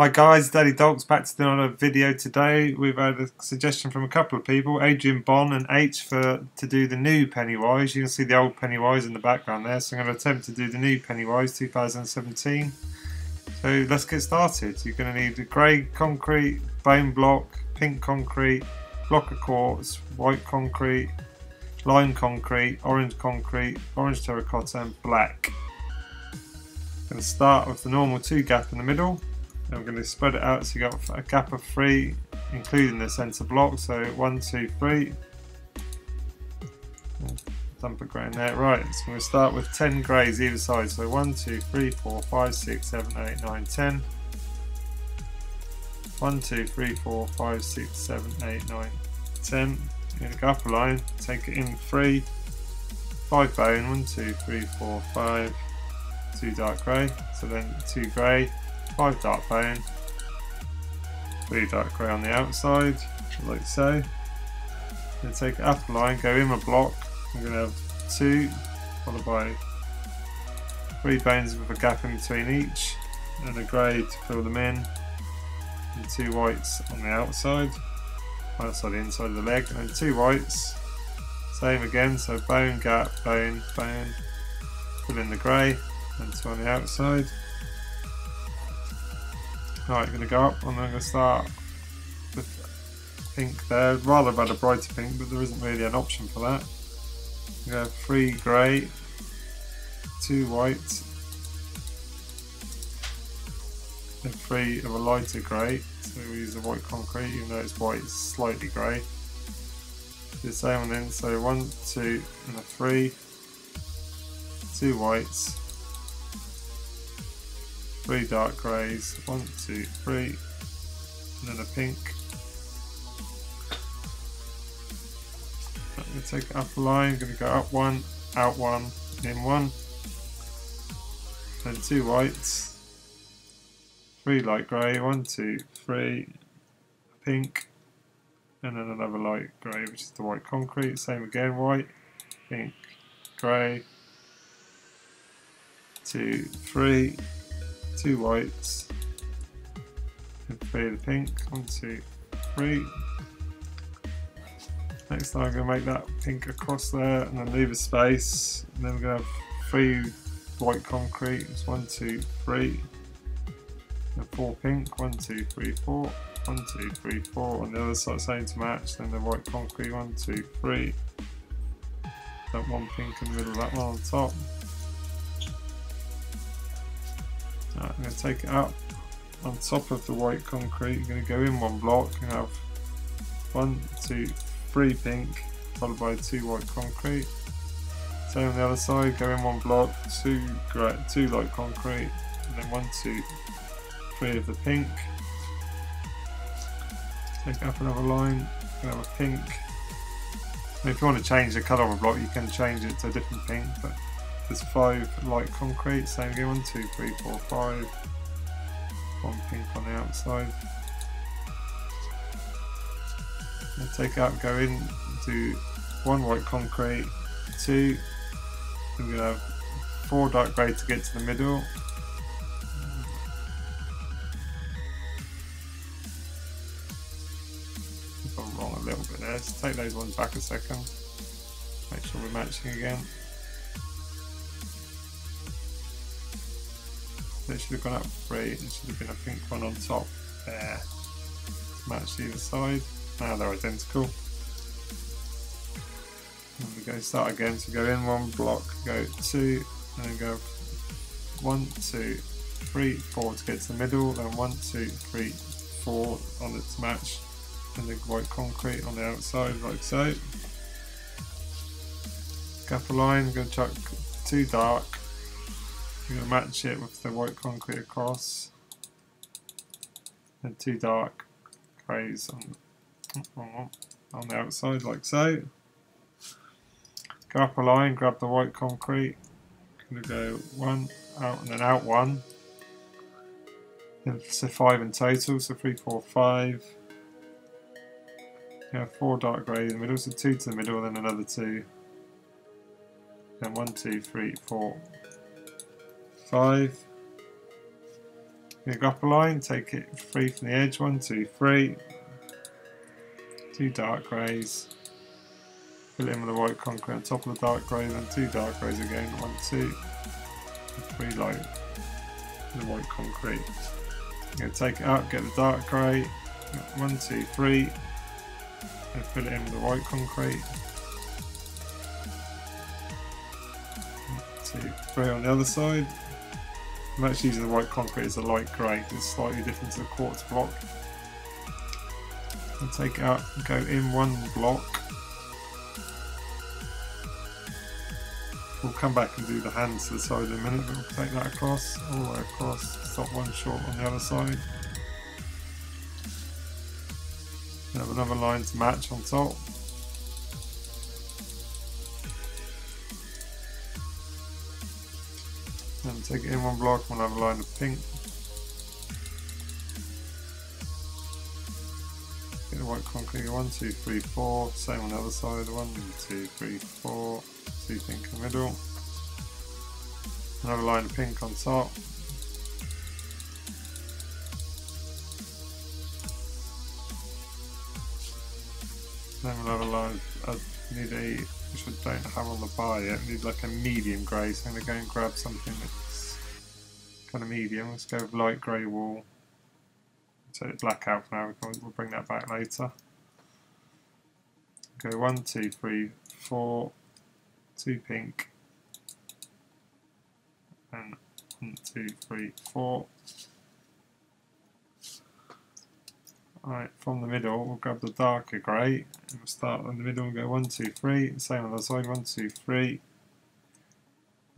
Hi guys, DaddyDolks back to another video today. We've had a suggestion from a couple of people, Adrian Bond and H, to do the new Pennywise. You can see the old Pennywise in the background there, so I'm going to attempt to do the new Pennywise 2017. So let's get started. You're going to need a grey concrete, bone block, pink concrete, block of quartz, white concrete, lime concrete, orange terracotta and black. I'm going to start with the normal 2-gap in the middle. I'm going to spread it out so you got a gap of 3 including the centre block, so 1, 2, 3. Dump a grey in there, right, so we're going to start with 10 greys either side, so 1, 2, 3, 4, 5, 6, 7, 8, 9, 10. 1, 2, 3, 4, 5, 6, 7, 8, 9, 10. You're going to go up a line, take it in 3, 5 bone, 1, 2, 3, 4, 5, 2 dark grey, so then 2 grey, 5 dark bone, 3 dark grey on the outside, like so. I'm going to take an apple line, go in my block, I'm going to have 2, followed by 3 bones with a gap in between each, and a grey to fill them in, and 2 whites on the outside, outside the inside of the leg, and 2 whites, same again, so bone, gap, bone, bone, fill in the grey, and 2 on the outside. Right, I'm going to go up and I'm going to start with pink there. I'd rather have had a brighter pink, but there isn't really an option for that. I'm going to have 3 grey, 2 white, and 3 of a lighter grey. So we use the white concrete, even though it's white, it's slightly grey. Do the same one in, so 1, 2, and a 3, 2 whites. 3 dark greys, 1, 2, 3, and then a pink. I'm going to take it up a line, I'm going to go up 1, out 1, in 1, then 2 whites, 3 light grey, 1, 2, 3, pink, and then another light grey, which is the white concrete, same again, white, pink, grey, 2, 3, 2 whites and 3 of the pink, 1, 2, 3. Next time I'm going to make that pink across there and then leave a space, and then we're going to have 3 white concrete, it's 1, 2, 3 and 4 pink, 1, 2, 3, 4, 1, 2, 3, 4 on the other side, same to match, then the white concrete, 1, 2, 3, that 1 pink in the middle, that one on top. Right, I'm going to take it up on top of the white concrete, I'm going to go in one block and have 1, 2, 3 pink followed by 2 white concrete. Same on the other side, go in one block, 2 light concrete and then 1, 2, 3 of the pink. Take up another line, going to have a pink. And if you want to change the colour of a block you can change it to a different pink, but there's 5 light concrete, same again, 1, 2, 3, 4, 5, 1 pink on the outside. And take it out, go in, do 1 white concrete, 2, we're going to have 4 dark grey to get to the middle. I've gone wrong a little bit there, so take those ones back a second, make sure we're matching again. It should have gone up 3, it should have been a pink one on top there. Match either side, now they're identical. And we go start again, so go in one block, go 2, and then go 1, 2, 3, 4 to get to the middle, then 1, 2, 3, 4 on its match, and the white concrete on the outside, like so. Gap a line, go chuck 2 dark. You're going to match it with the white concrete across and 2 dark greys on the outside, like so. Go up a line, grab the white concrete, going to go 1 out and then out 1, and so 5 in total, so 3, 4, 5. You have 4 dark greys in the middle, so 2 to the middle, then another 2, then 1, 2, 3, 4, 5. the upper line, take it free from the edge, 1, 2, 3, 2 dark greys, fill it in with the white concrete on top of the dark grey, then 2 dark greys again, 1, 2, 3 light, the white concrete. You're going to take it out, get the dark grey, 1, 2, 3, and fill it in with the white concrete. 1, 2, 3 on the other side. I'm actually using the white concrete as a light grey, it's slightly different to the quartz block. And take it out and go in 1 block. We'll come back and do the hands to the side in a minute, but we'll take that across, all the way across, stop 1 short on the other side. We have another line to match on top. And take it in 1 block, we'll have a line of pink. Get the white concrete, 1, 2, 3, 4, same on the other side, 1, 2, 3, 4, 2 pink in the middle. Another line of pink on top. Then we'll have a line, which I don't have on the bar yet, I need like a medium grey, so I'm going to go and grab something that's kind of medium. Let's go with light grey wall, take the black out for now, we'll bring that back later. Go 1, 2, 3, 4, 2 pink, and 1, 2, 3, 4. Right, from the middle we'll grab the darker grey and we'll start in the middle and go 1, 2, 3, same on the other side, 1, 2, 3.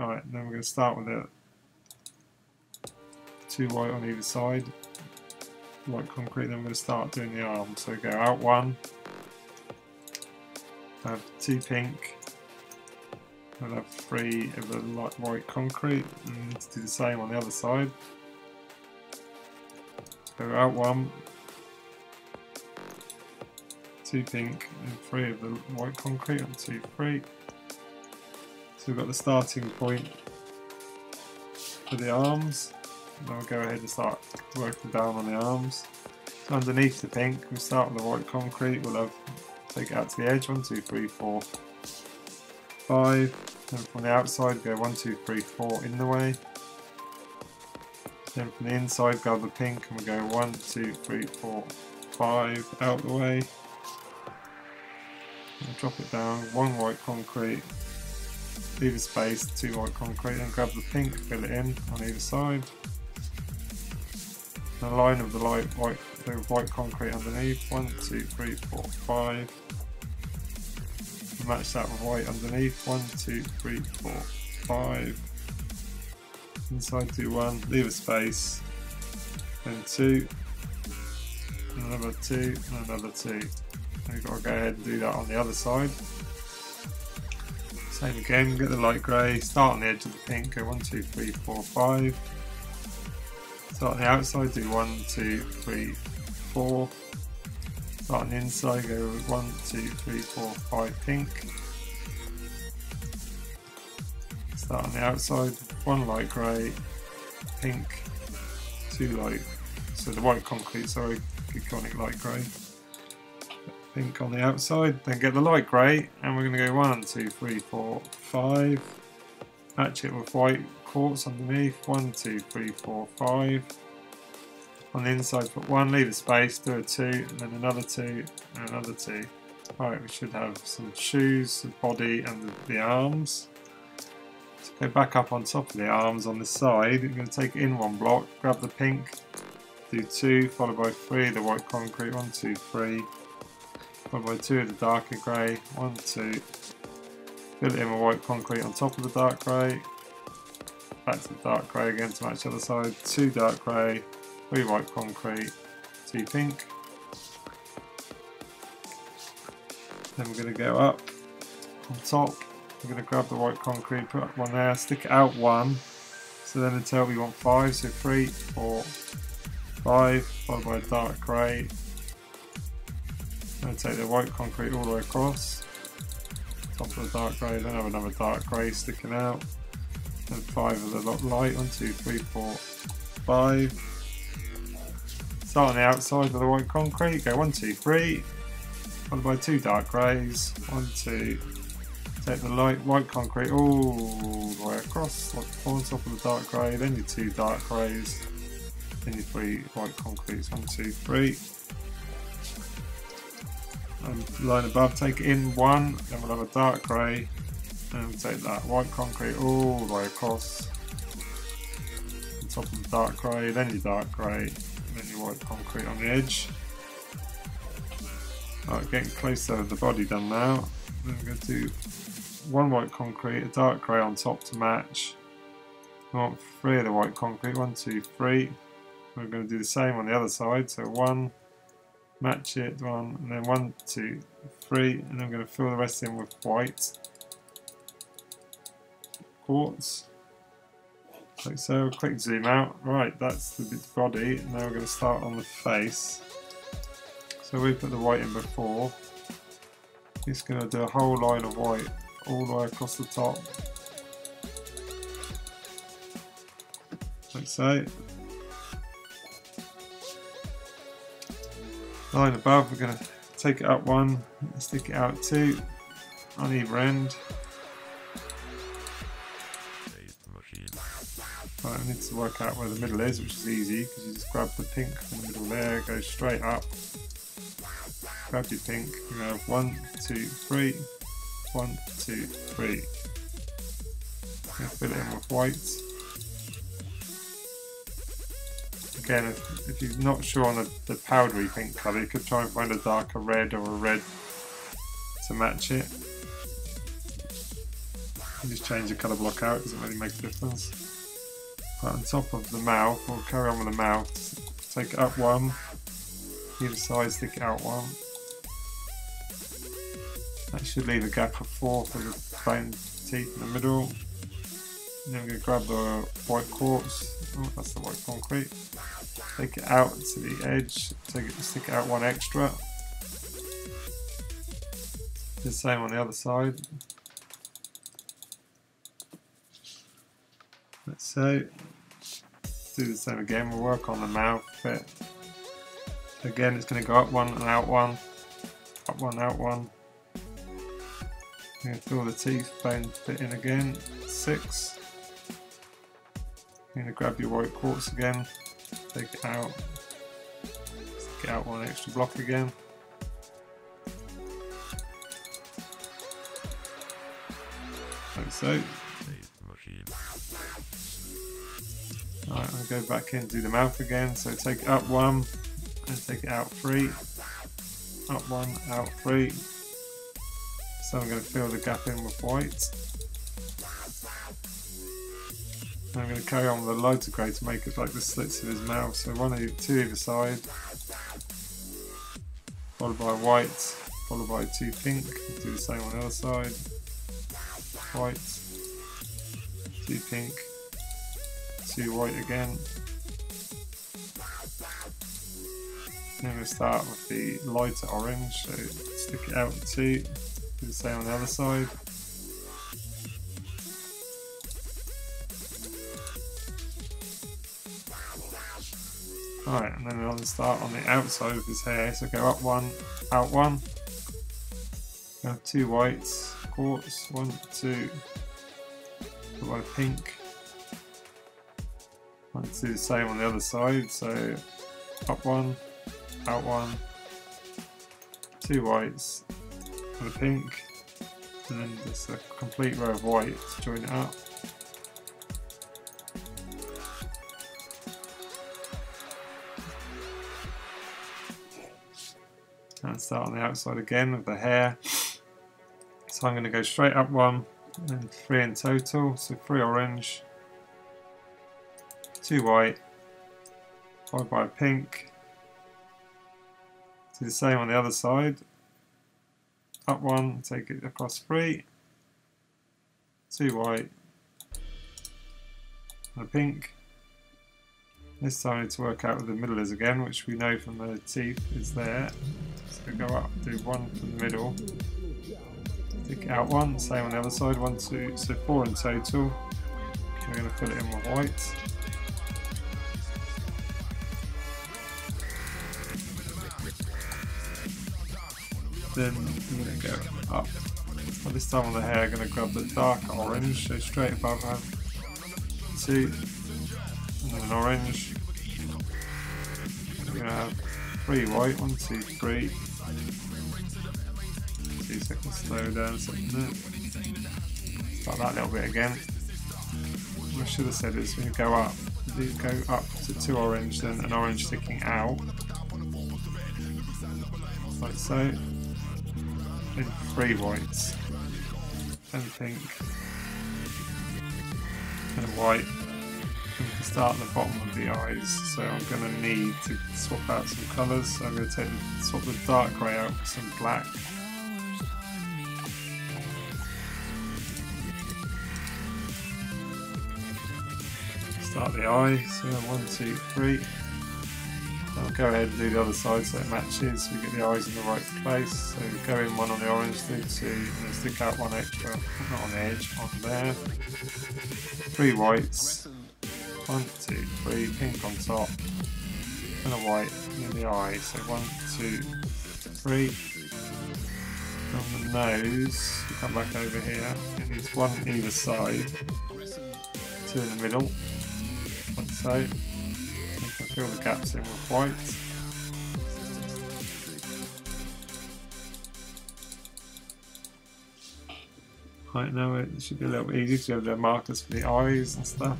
Alright, then we're going to start with it 2 white on either side, white concrete, then we're going to start doing the arm. So go out 1, have 2 pink, we'll have 3 of the light white concrete, and we need to do the same on the other side. Go out 1, 2 pink and 3 of the white concrete, 1, 2, 3. So we've got the starting point for the arms. Now we'll go ahead and start working down on the arms. So underneath the pink, we'll start with the white concrete, we'll have take it out to the edge, 1, 2, 3, 4, 5. Then from the outside go 1, 2, 3, 4 in the way. Then from the inside grab the pink and we'll go 1, 2, 3, 4, 5 out the way. Drop it down, 1 white concrete, leave a space, 2 white concrete, then grab the pink, fill it in on either side. And a line of the light white concrete underneath, 1, 2, 3, 4, 5. And match that with white underneath, 1, 2, 3, 4, 5. Inside 2, 1, leave a space, then 2, and another 2, and another 2. We've got to go ahead and do that on the other side. Same again, get the light grey, start on the edge of the pink, go 1, 2, 3, 4, 5. Start on the outside, do 1, 2, 3, 4. Start on the inside, go 1, 2, 3, 4, 5 pink. Start on the outside, 1 light grey, pink, 2 light, so the white concrete, sorry, iconic light grey. Pink on the outside, then get the light grey, and we're going to go 1, 2, 3, 4, 5. Match it with white quartz underneath, 1, 2, 3, 4, 5. On the inside, put 1, leave a space, do a 2, and then another 2, and another 2. Alright, we should have some shoes, the body, and the arms. So go back up on top of the arms on the side. You're going to take in 1 block, grab the pink, do 2, followed by 3, the white concrete, 1, 2, 3. Followed by 2 of the darker grey, 1, 2, fill it in with white concrete on top of the dark grey, back to the dark grey again to match the other side, 2 dark grey, 3 white concrete, 2 pink. Then we're going to go up on top, we're going to grab the white concrete, put up 1 there, stick it out 1, so then until we want 5, so 3, 4, 5, followed by a dark grey. And take the white concrete all the way across, top of the dark grey, then have another dark grey sticking out, then 5 of the light, 1, 2, 3, 4, 5, Start on the outside with the white concrete, go 1, 2, 3, followed by 2 dark greys, 1, 2, take the light white concrete all the way across, like on top of the dark grey, then your 2 dark greys, then your 3 white concretes, 1, 2, 3. And line above, take it in 1, then we'll have a dark grey, and we'll take that white concrete all the way across, on top of the dark grey, then your dark grey, then your white concrete on the edge. Right, getting closer to the body done now. Then we're going to do 1 white concrete, a dark grey on top to match. We want 3 of the white concrete, 1, 2, 3. We're going to do the same on the other side, so 1, match it, 1, and then 1, 2, 3, and I'm going to fill the rest in with white quartz, like so. Quick zoom out. Right, that's the body, and now we're going to start on the face. So we put the white in before. Just going to do a whole line of white all the way across the top, like so. Line above, we're going to take it up 1, stick it out 2, on either end. Right, I need to work out where the middle is, which is easy, because you just grab the pink from the middle there, go straight up, grab your pink, you're going to have 1, 2, 3, 1, 2, 3. I'm going to fill it in with white. Again, if you're not sure on the powdery pink colour, you could try and find a darker red or a red to match it. You just change the colour block out, it doesn't really make a difference. Right, on top of the mouth, we'll carry on with the mouth. Take it up 1, either side, stick it out 1. That should leave a gap of 4 for the bone teeth in the middle. And then we're going to grab the white quartz, oh, that's the white concrete, take it out to the edge, stick it out 1 extra. Do the same on the other side. Let's say, do the same again, we'll work on the mouth bit. Again, it's going to go up 1 and out 1, up 1, out 1. We're going to fill the teeth bone bit in again, 6. You're going to grab your white quartz again, take it out, stick it out 1 extra block again. Like so. Alright, I'll go back in and do the mouth again, so take it up 1 and take it out 3, up 1, out 3. So I'm going to fill the gap in with white. I'm going to carry on with a lighter grey to make it like the slits of his mouth, so 1, 2 either side, followed by white, followed by 2 pink, do the same on the other side, white, 2 pink, 2 white again. Then we'll start with the lighter orange, so stick it out 2, do the same on the other side. Alright, and then we'll start on the outside of his hair, so go up 1, out 1. We'll have 2 whites, quartz, 1, 2, followed by a pink. Let's do the same on the other side, so up 1, out 1, 2 whites, with a pink, and then just a complete row of white to join it up. And start on the outside again with the hair. So I'm going to go straight up 1, and 3 in total. So 3 orange, 2 white, followed by a pink. Do the same on the other side. Up 1, take it across 3, 2 white, and a pink. This time I need to work out where the middle is again, which we know from the teeth is there. So go up, do 1 from the middle, stick it out 1, same on the other side, 1, 2, so 4 in total. We're going to fill it in with white. then I'm gonna go up. Well, this time on the hair, I'm gonna grab the dark orange, so straight above her. See? And then an orange. I'm gonna have three white, 1, 2, 3. 2 seconds slow down, start that little bit again. What I should have said is when you go up, you go up to 2 orange, then an orange sticking out. Like so. And 3 whites. And pink. And white. And we can start at the bottom of the eyes. So I'm going to need to swap out some colours. So I'm going to swap the dark grey out with some black. Start the eye. So 1, 2, 3. I'll go ahead and do the other side so it matches, so we get the eyes in the right place. So go in one on the orange, do 2, and then stick out one extra, not on the edge, on there. 3 whites, 1, 2, 3, pink on top, and a white in the eye. So 1, 2, 3. On the nose, we come back over here, it needs 1 either side, 2 in the middle, like so. Fill the gaps in with white. Right, now it should be a little bit easier to have the markers for the eyes and stuff.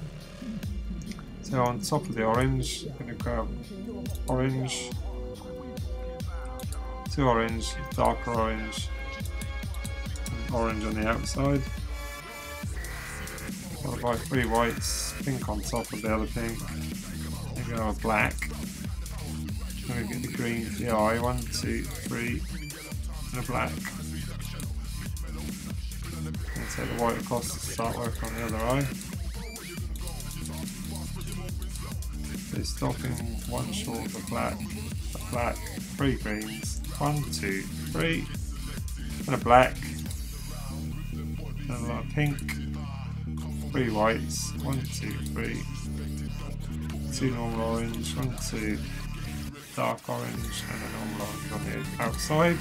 So on top of the orange, I'm going to grab orange, 2 orange, darker orange, and orange on the outside. Followed by 3 whites, pink on top of the other pink. Go black. I'm going to get the green for the eye. 1, 2, 3, and a black. I'm going to take the white across to start working on the other eye. So stopping 1 short of the black, 3 greens, 1, 2, 3, and a black, and a lot of pink, 3 whites, 1, 2, 3. 2 normal orange, 1, 2 dark orange, and a normal orange on the outside.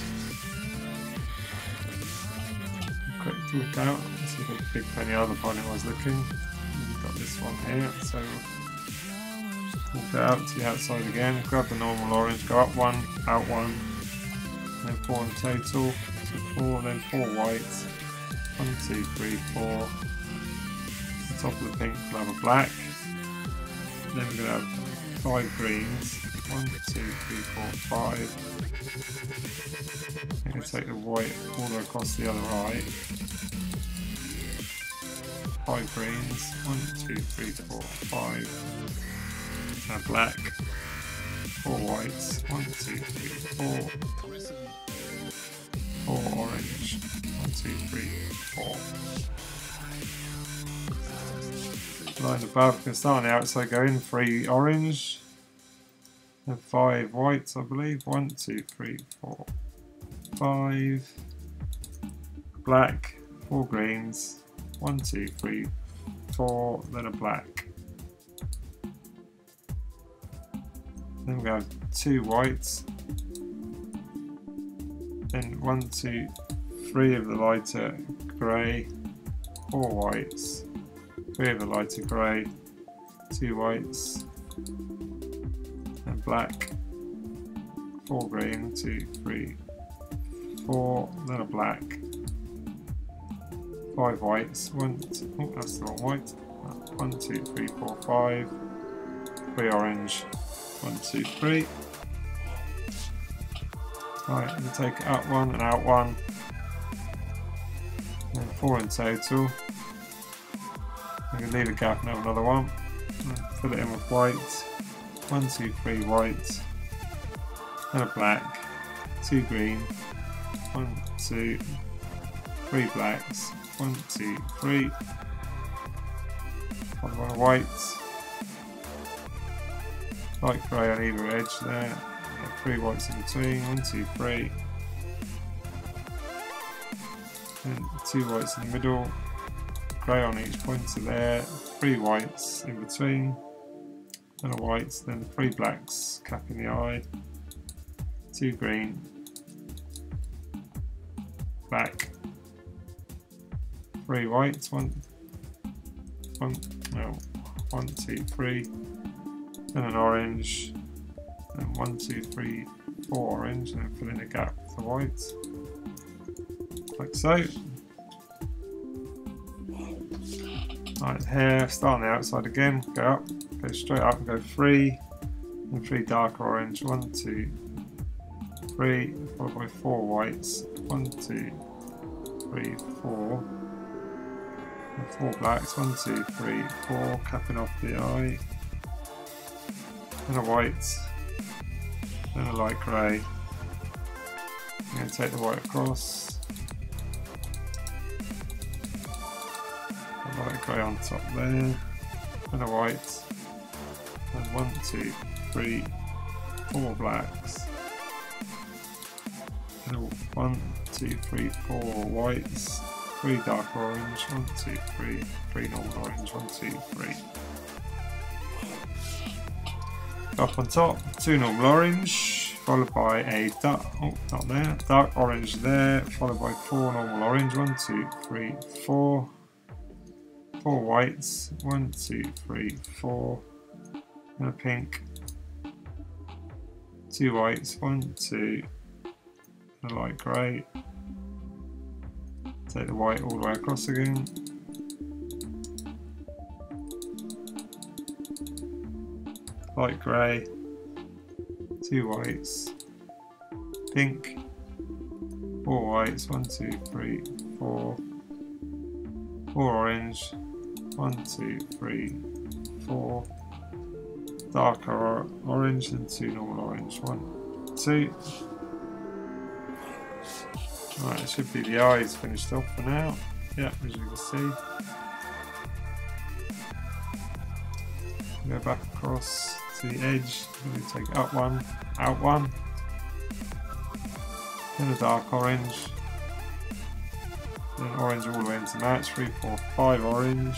Quick look out, let's see if I picked any other one I was looking. We've got this one here, so walk it out to the outside again, grab the normal orange, go up 1, out 1, and then 4 in total. So 4, then 4 whites, 1, 2, 3, 4. The top of the pink we'll have a black. Then we're going to have 5 greens, 1, 2, 3, 4, 5. I'm going to take the white all the way across the other eye. 5 greens, 1, 2, 3, 4, 5. Now black, 4 whites, 1, 2, 3, 4. 4 orange, 1, 2, 3, 4. Line above, we're going to start on the outside, go in 3 orange and 5 whites, I believe. 1, 2, 3, 4, 5. Black, 4 greens, 1, 2, 3, 4, then a black. Then we're going to have 2 whites, then 1, 2, 3 of the lighter grey, 4 whites. 3 of the lighter grey, 2 whites, and black, 4 green, 2, 3, 4, then a black, 5 whites, 1, 2, oh, that's the wrong white, 1, 2, 3, 4, 5, 3 orange, 1, 2, 3. Right, and take out 1 and out 1, and 4 in total. I'm going to leave a gap and have another one. Fill it in with white. 1, 2, 3 white. And a black. 2 green. 1, 2, 3 blacks. 1, 2, 3. 1 white. Light grey on either edge there. 3 whites in between. 1, 2, 3. And 2 whites in the middle. Grey on each pointer there, 3 whites in between, then a white, then 3 blacks, capping the eye, 2 green, back. Three whites, one, two, three, then an orange, then 1, 2, 3, 4 orange, and then fill in a gap with the whites. Like so. Right here, start on the outside again, go up, go straight up and go 3, and 3 dark orange, 1, 2, 3, followed by 4 whites, 1, 2, 3, 4, and 4 blacks, 1, 2, 3, 4, capping off the eye, and a white, then a light grey. I'm going to take the white across. Light grey on top there, and a white, and 1, 2, 3, 4 blacks, and 1, 2, 3, 4 whites, 3 dark orange, 1, 2, 3, 3 normal orange, 1, 2, 3. Up on top, 2 normal orange, followed by a dark, oh, not there, dark orange there, followed by 4 normal orange, 1, 2, 3, 4. 4 whites, 1, 2, 3, 4, and a pink, 2 whites, 1, 2, and a light grey. Take the white all the way across again. Light grey, 2 whites, pink, 4 whites, 1, 2, 3, 4, 4 orange. 1, 2, 3, 4. Darker orange and 2 normal orange. 1, 2. Right, it should be the eyes finished off for now. Yeah, as you can see. Go back across to the edge. We take up 1, out 1. Then a dark orange. Then orange all the way into match, 3, 4, 5 orange,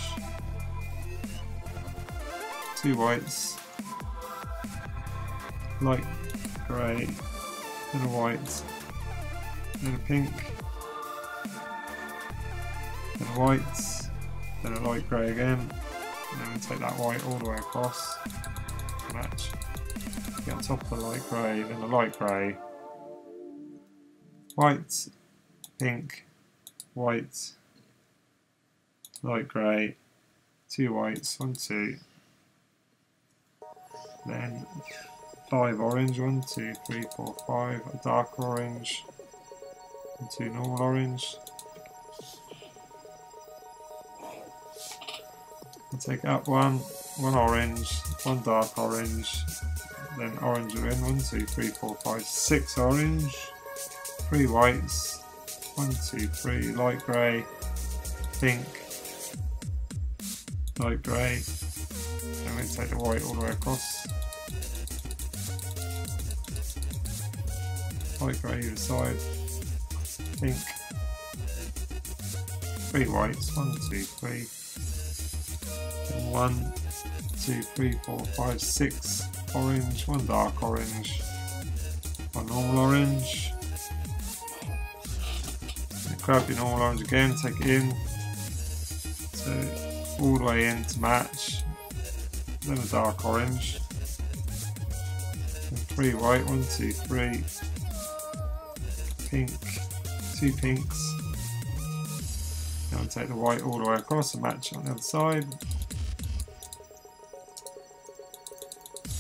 2 whites, light grey, then a white, then a pink, then a white, then a light grey again, and then we take that white all the way across, match, get on top of the light grey, then the light grey, white, pink, white, light grey, 2 whites, 1, 2, then 5 orange, 1, 2, 3, 4, 5, a dark orange, and 2 normal orange. I'll take up 1 orange, 1 dark orange, then orange again, 1, 2, 3, 4, 5, 6 orange, 3 whites, 1, 2, 3, light grey, pink, light grey, and we take the white all the way across. Light grey either side, pink, 3 whites, 1, 2, 3, and 1, 2, 3, 4, 5, 6 orange, 1 dark orange, 1 normal orange. Grab your normal orange again, take it in, so all the way in to match, then a dark orange, and 3 white, 1, 2, 3, pink, 2 pinks, now I'll take the white all the way across and match on the other side,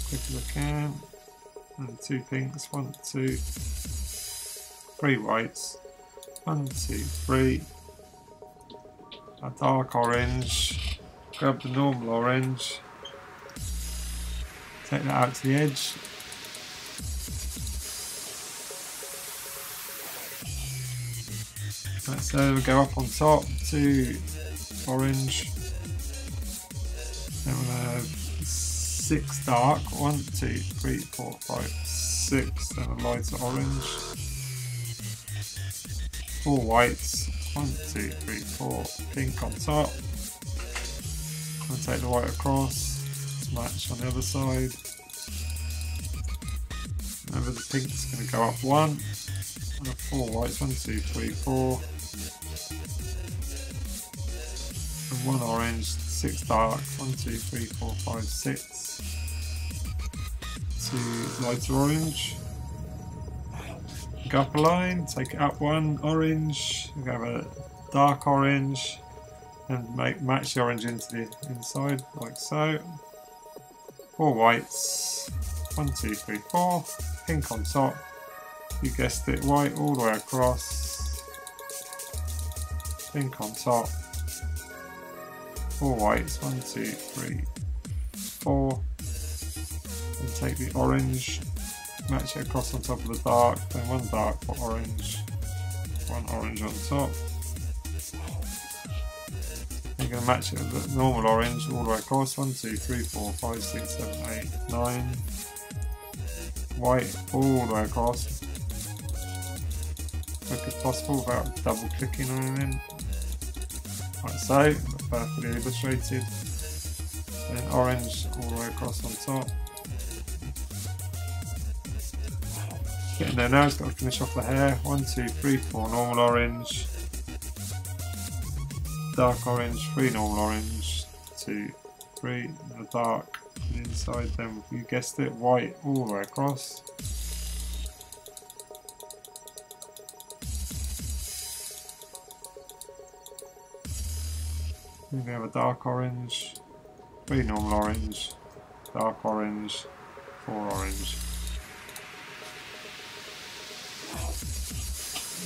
quick as I can, and 2 pinks, 1, 2, 3 whites, 1, 2, 3, a dark orange, grab the normal orange, take that out to the edge, right, so we'll go up on top, 2 orange, then we'll have 6 dark, 1, 2, 3, 4, 5, 6, then a lighter orange, 4 whites, 1, 2, 3, 4, pink on top, and take the white across, match on the other side, remember the pink's going to go up 1, And a full lights, 1, 2, 3, 4. And 1 orange, 6 dark, 1, 2, 3, 4, 5, 6. 2 lights are orange. Go up a line, take it up 1 orange, we have a dark orange, and match the orange into the inside, like so. 4 whites, 1, 2, 3, 4, pink on top, you guessed it, white all the way across, pink on top, 4 whites, 1, 2, 3, 4, and take the orange, match it across on top of the dark, then 1 dark for orange, 1 orange on top. You're going to match it with the normal orange all the way across, 1, 2, 3, 4, 5, 6, 7, 8, 9, white all the way across, quick as possible without double clicking on anything, like so, perfectly illustrated, then orange all the way across on top. Getting there now, it's got to finish off the hair, 1, 2, 3, 4 normal orange, dark orange, 3 normal orange, 2, 3, and the dark on the inside, then you guessed it, white all the way across. Then we have a dark orange, 3 normal orange, dark orange, 4 orange.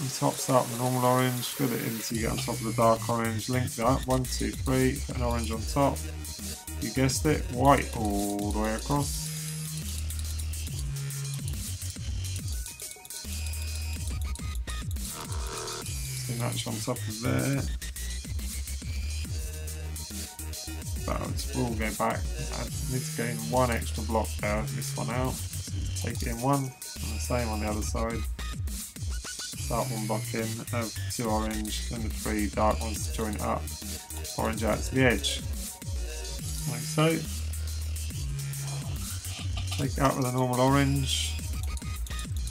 And top start with normal orange, fill it in so you get on top of the dark orange, link that, 1, 2, 3, put an orange on top, you guessed it, white all the way across. So match on top of there, that will go back, I need to gain 1 extra block there, this one out, so take it in 1, and the same on the other side. Start 1 block in, have 2 orange and the 3 dark ones to join up, orange out to the edge, like so. Take it out with a normal orange,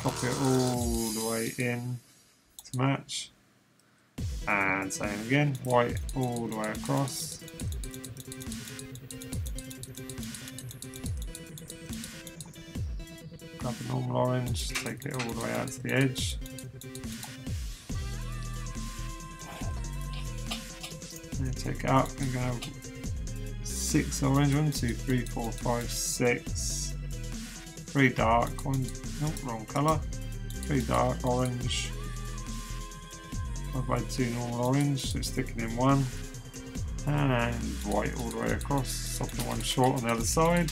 copy it all the way in to match, and same again, white all the way across. Grab a normal orange, take it all the way out to the edge. Take it up, we're going to have 6 orange, 1, 2, 3, 4, 5, 6, 3 dark, 1, no, wrong colour, 3 dark orange, followed by 2 normal orange, so it's sticking in 1, and white all the way across, stopping 1 short on the other side.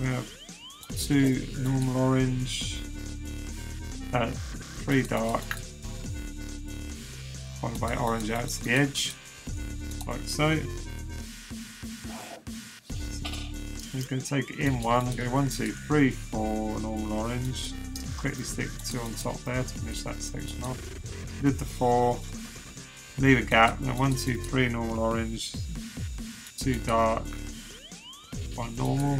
We have 2 normal orange, 3 dark, followed by orange out to the edge, like so. I'm going to take it in 1, go 1, 2, 3, 4 normal orange, and quickly stick 2 on top there to finish that section off. Did the 4, leave a gap, then 1, 2, 3 normal orange, 2 dark, 1 normal.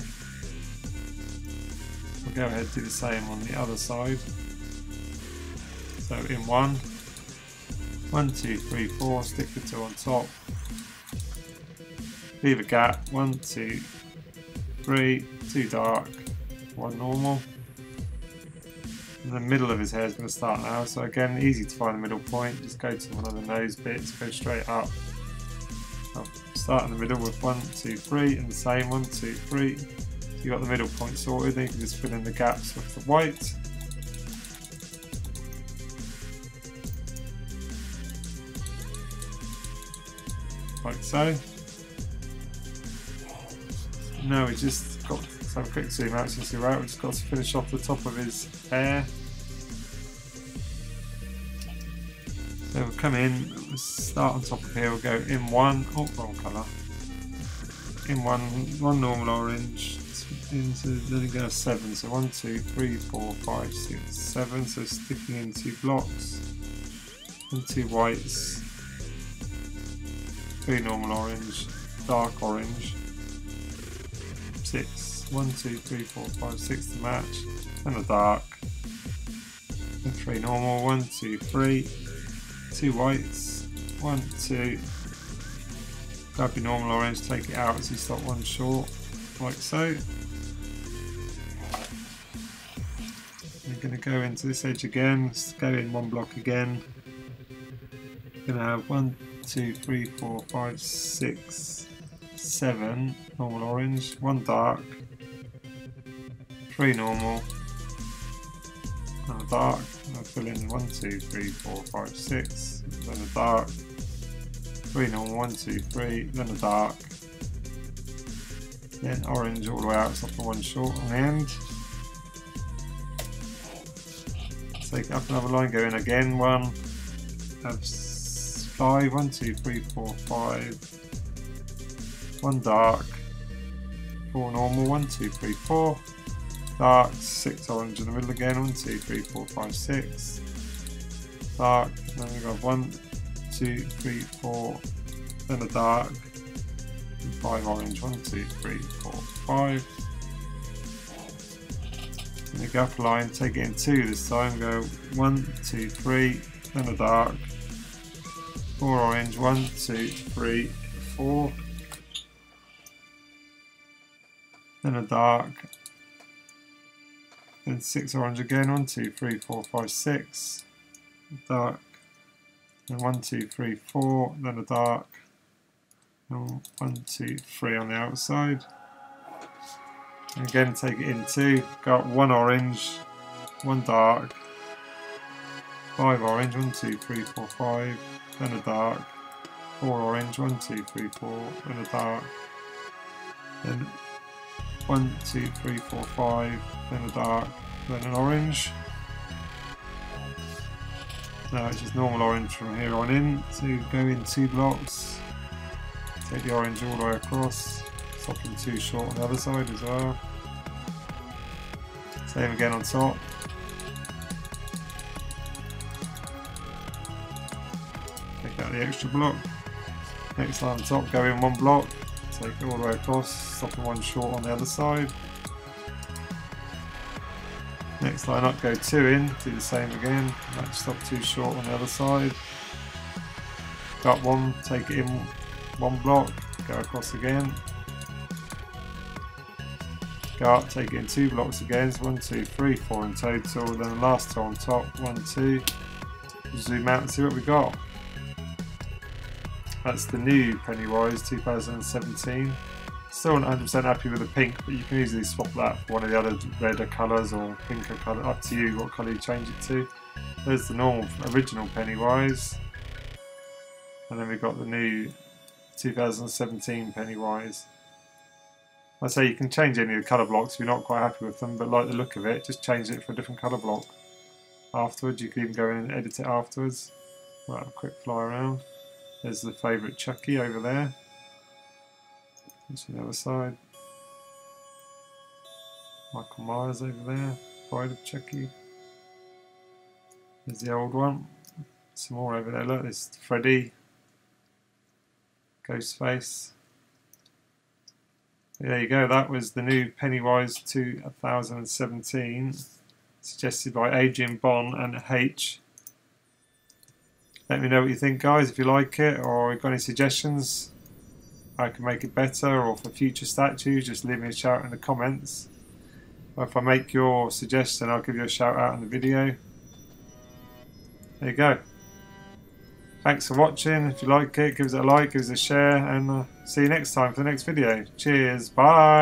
We'll go ahead and do the same on the other side. So in 1, 1, 2, 3, 4, stick the 2 on top, leave a gap, 1, 2, 3, 2 dark, 1 normal. And the middle of his hair is going to start now, so again, easy to find the middle point, just go to one of the nose bits, go straight up. I'll start in the middle with 1, 2, 3 and the same 1, 2, 3. You got the middle point sorted, then you can just fill in the gaps with the white. Like so. Now we just got to have a quick zoom out since we're out. We just got to finish off the top of his hair. So we'll come in, we'll start on top of here, we'll go in 1, oh wrong colour. In 1 normal orange, then it goes 7, so 1, 2, 3, 4, 5, 6, 7, so sticking in 2 blocks, and 2 whites. 3 normal orange, dark orange, 6, 1, 2, 3, 4, 5, 6 to match, and a dark, and 3 normal, 1, 2, 3, 2 whites, 1, 2, grab your normal orange, take it out as you stop one short, like so. We're going to go into this edge again, let's go in one block again. We're going to have 1, 2, 3, 4, 5, 6, 7 normal orange, 1 dark, 3 normal, and a dark. I'll fill in 1, 2, 3, 4, 5, 6, then a dark, 3 normal, 1, 2, 3, then a dark, then orange all the way out, stop for one short on the end. Take up another line, go in again, 1, have 5, 1, 2, 3, 4, 5, 1 dark, 4 normal, 1, 2, 3, 4, dark, 6 orange in the middle again, 1, 2, 3, 4, 5, 6, dark, then we've got 1, 2, 3, 4, then a dark, and 5 orange, 1, 2, 3, 4, 5, and we go up a line, take it in 2 this time, go 1, 2, 3, then a dark, 4 orange, 1, 2, 3, 4, then a dark, then 6 orange again, 1, 2, 3, 4, 5, 6, dark, then 1, 2, 3, 4, then a dark, and 1, 2, 3 on the outside. And again take it in 2, got 1 orange, 1 dark, 5 orange, 1, 2, 3, 4, 5, then a dark, 4 orange, 1, 2, 3, 4, then a dark, then 1, 2, 3, 4, 5, then a dark, then an orange. Now it's just normal orange from here on in, so you go in 2 blocks, take the orange all the way across, stop in 2 short on the other side as well. Same again on top. Take out the extra block. Next line on top, go in 1 block. Take it all the way across, stopping one short on the other side. Next line up, go 2 in, do the same again, match, stop 2 short on the other side. Got 1, take it in 1 block, go across again. Go up, take it in 2 blocks again, so 1, 2, 3, 4 in total, then the last 2 on top, 1, 2. Zoom out and see what we got. That's the new Pennywise 2017. Still not 100% happy with the pink, but you can easily swap that for one of the other redder colours or pinker colour, up to you what colour you change it to. There's the normal original Pennywise. And then we've got the new 2017 Pennywise. I say you can change any of the colour blocks if you're not quite happy with them, but like the look of it, just change it for a different colour block. Afterwards, you can even go in and edit it afterwards. We'll have a quick fly around. There's the favourite Chucky over there. That's the other side. Michael Myers over there. Pride of Chucky. There's the old one. Some more over there. Look, there's Freddy. Ghostface. There you go. That was the new Pennywise 2017, suggested by Adrian Bond and H. Let me know what you think, guys, if you like it, or you've got any suggestions I can make it better, or for future statues, just leave me a shout in the comments. Or if I make your suggestion, I'll give you a shout out in the video. There you go. Thanks for watching. If you like it, give us a like, give us a share, and see you next time for the next video. Cheers, bye!